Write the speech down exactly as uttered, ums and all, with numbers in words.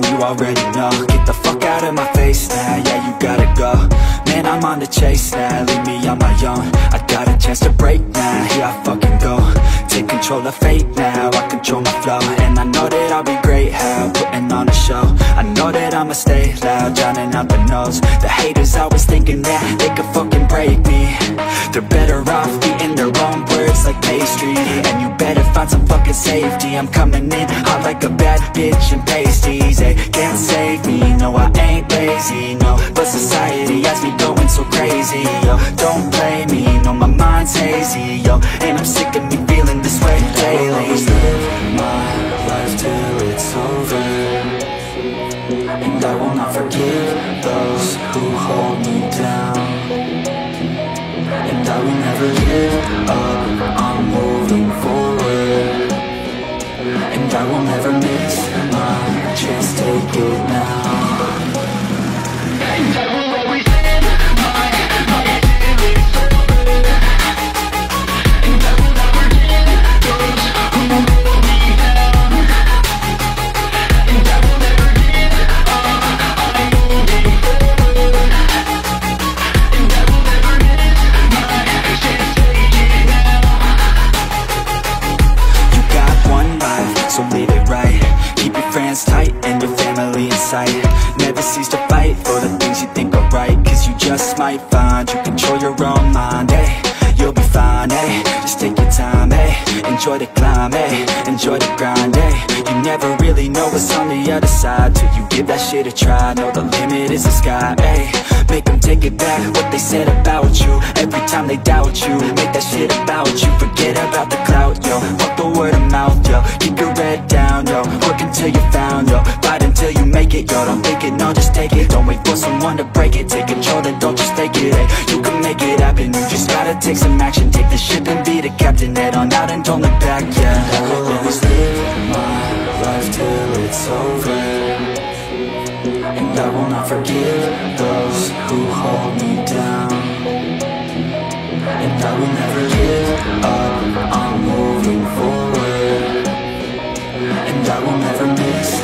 time, you already know. Get the fuck out of my face now, yeah, you gotta go. Man, I'm on the chase now, leave me on my own. I got a chance to break now, here I fucking go. Take control of fate now, I control my flow. And I know that I'll be great, how, putting on a show. I know that I'ma stay loud, drowning out the noise. The haters always thinking that they could fucking break me. They're better off eating their own words like pastry. And you better find some fucking safety, I'm coming in hot like a bad bitch and pasties. They can't save me, no I ain't lazy, no. But society has me going so crazy, yo. Don't blame me, no my mind's hazy, yo. And I'm sick of me feeling this way daily. I'll always live my life till it's over, and I will not forgive those who hold me down. And I will never give up, I'm moving forward, and I will never miss my chance, take it now. Never cease to fight for the things you think are right. Cause you just might find you control your own mind, ay. You'll be fine, ay. Just take your time, ay. Enjoy the climb, ay. Enjoy the grind, ay. You never really know what's on the other side till you give that shit a try. Know the limit is the sky, ay. Make them take it back, what they said about you. Every time they doubt you, make that shit about you. Forget about the clout, yo. Fuck the word of mouth, yo. Keep your head down, yo. Work until you're found, yo. Fight until you make it, yo. Don't think it, no, just take it. Don't wait for someone to break it. Take control, then don't just take it, ay. You can make it happen, you just gotta take some action. Take the ship and be the captain, head on out and don't look back, yeah. I will always live my life till it's over, and I will not forgive those who hold me down, and I will never give up, I'm moving forward, and I will never miss